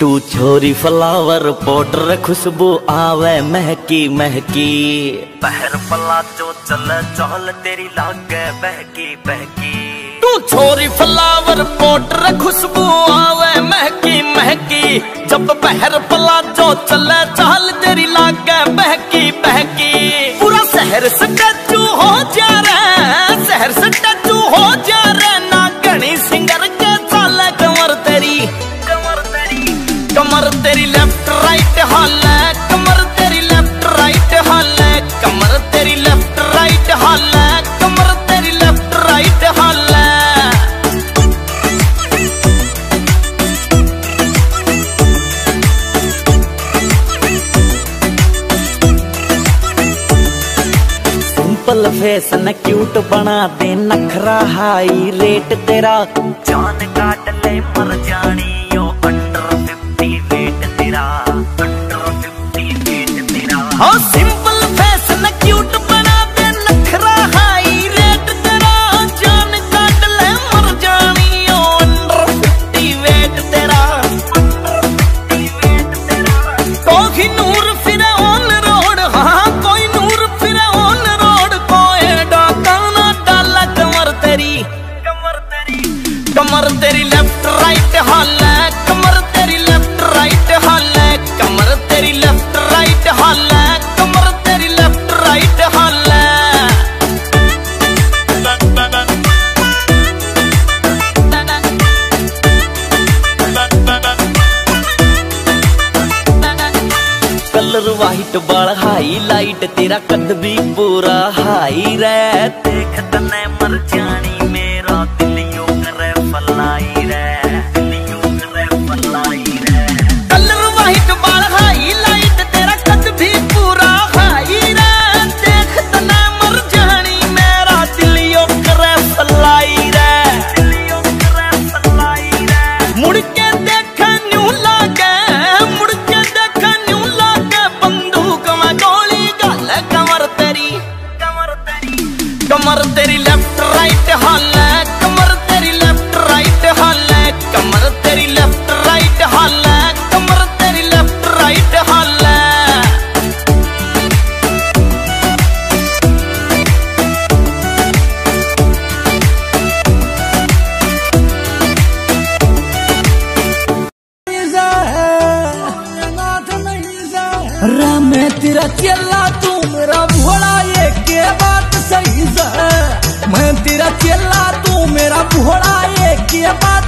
तू छोरी flower powder खुशबू आवे महकी महकी, पहर पलाजो चले चाल तेरी लागे बहकी बहकी। तू छोरी फ्लावर पाउडर खुशबू आवे महकी महकी, जब पहर पलाजो चले चाल तेरी लागे बहकी बहकी। पूरा शहर सटा तू हो जा रे, शहर सटा तू हो जा रे, ना गणी सिंगर के चाल कमर तेरी, कमर तेरी लेफ्ट राइट हाले, कमर तेरी लेफ्ट राइट हाले, कमर तेरी लेफ्ट राइट हाले, कमर तेरी लेफ्ट राइट हाले। सिंपल फैशन क्यूट बना दे नखरा हाई रेट तेरा, जान काट ले मर जानी यो हाँ। सिंपल फैशन क्यूट बना दे नखरा हाई रेट तेरा, जान काट ले मर जानी ओ अंडर 50 वेट तेरा, कोई नूर फिरे ऑन रोड, हाँ कोई नूर फिरे ऑन रोड, कोई डाका ना डाला कमर तेरी, कमर तेरी, कमर तेरी लेफ्ट राइट हाले, कमर तेरी लेफ्ट राइट हाले, कमर तेरी लेफ्ट राइट हाले। वाइट बाल हाई लाइट तेरा, कद भी पूरा हाई रे, देखत न मर जानी मेरा दिल यू करे फलाई रे, दिल यू करे फलाई रे। कलर वाइट बाल हाई लाइट तेरा, कद भी पूरा हाई रे, देखत न मर जानी मेरा दिल यू करे फलाई रे, दिल यू करे फलाई रे। मुड़ के देखा न्यू लागे, मुड़ के देखा न्यू लागे, कमर तेरी लेफ्ट राइट हाले, कमर तेरी लेफ्ट राइट हाले, कमर तेरी लेफ्ट राइट हाले, कमर तेरी लेफ्ट राइट हाले। राम तेरा चला तू मेरा भोला, ये के बात सही जा, मैं तेरा चला तू मेरा भोला, ये के बात।